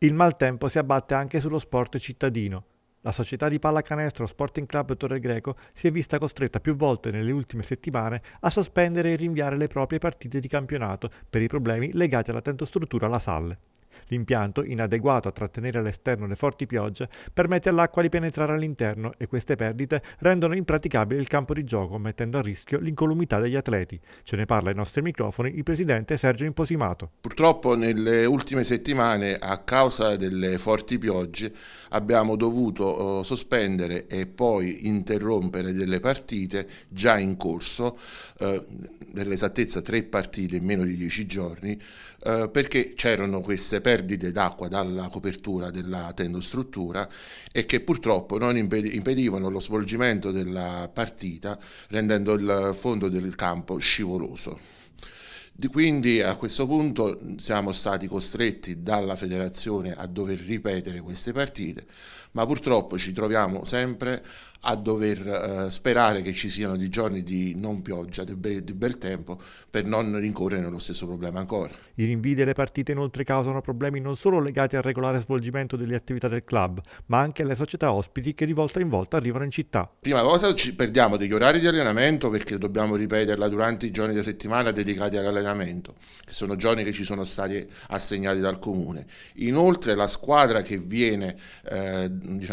Il maltempo si abbatte anche sullo sport cittadino. La società di pallacanestro Sporting Club Torre Greco si è vista costretta più volte nelle ultime settimane a sospendere e rinviare le proprie partite di campionato per i problemi legati alla tentostruttura La Salle. L'impianto, inadeguato a trattenere all'esterno le forti piogge, permette all'acqua di penetrare all'interno e queste perdite rendono impraticabile il campo di gioco, mettendo a rischio l'incolumità degli atleti. Ce ne parla ai nostri microfoni il presidente Sergio Imposimato. Purtroppo nelle ultime settimane, a causa delle forti piogge, abbiamo dovuto sospendere e poi interrompere delle partite già in corso, per l'esattezza 3 partite in meno di 10 giorni, perché c'erano queste perdite d'acqua dalla copertura della tendostruttura e che purtroppo non impedivano lo svolgimento della partita, rendendo il fondo del campo scivoloso. Quindi a questo punto siamo stati costretti dalla federazione a dover ripetere queste partite, ma purtroppo ci troviamo sempre a dover sperare che ci siano dei giorni di non pioggia, di bel tempo, per non rincorrere nello stesso problema ancora. I rinvii delle partite inoltre causano problemi non solo legati al regolare svolgimento delle attività del club, ma anche alle società ospiti che di volta in volta arrivano in città. Prima cosa, ci perdiamo degli orari di allenamento perché dobbiamo ripeterla durante i giorni della settimana dedicati all'allenamento, che sono giorni che ci sono stati assegnati dal comune. Inoltre la squadra che viene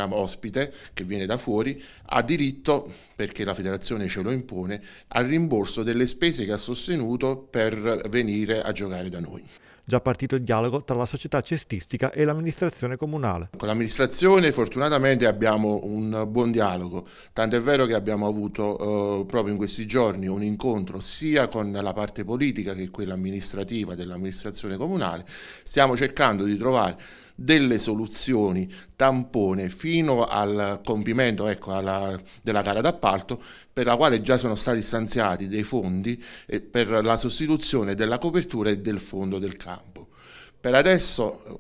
ospite, che viene da fuori, ha diritto, perché la federazione ce lo impone, al rimborso delle spese che ha sostenuto per venire a giocare da noi. Già partito il dialogo tra la società cestistica e l'amministrazione comunale. Con l'amministrazione fortunatamente abbiamo un buon dialogo, tanto è vero che abbiamo avuto proprio in questi giorni un incontro sia con la parte politica che quella amministrativa dell'amministrazione comunale. Stiamo cercando di trovare delle soluzioni tampone fino al compimento della gara d'appalto, per la quale già sono stati stanziati dei fondi per la sostituzione della copertura e del fondo del campo. Per adesso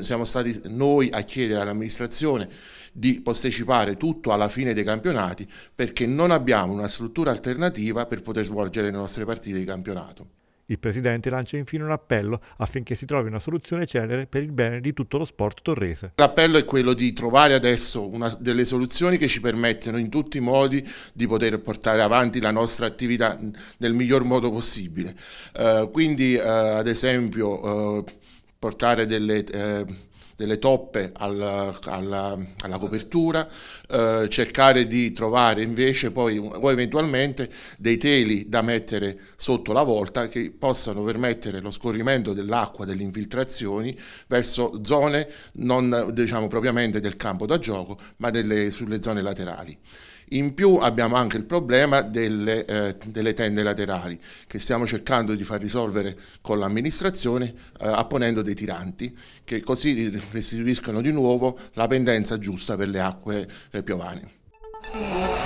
siamo stati noi a chiedere all'amministrazione di posticipare tutto alla fine dei campionati, perché non abbiamo una struttura alternativa per poter svolgere le nostre partite di campionato. Il presidente lancia infine un appello affinché si trovi una soluzione celere per il bene di tutto lo sport torrese. L'appello è quello di trovare adesso delle soluzioni che ci permettano in tutti i modi di poter portare avanti la nostra attività nel miglior modo possibile. Quindi ad esempio portare delle toppe alla copertura, cercare di trovare invece poi eventualmente dei teli da mettere sotto la volta che possano permettere lo scorrimento dell'acqua, delle infiltrazioni verso zone non propriamente del campo da gioco, ma sulle zone laterali. In più abbiamo anche il problema delle tende laterali, che stiamo cercando di far risolvere con l'amministrazione apponendo dei tiranti, che così restituiscono di nuovo la pendenza giusta per le acque piovane.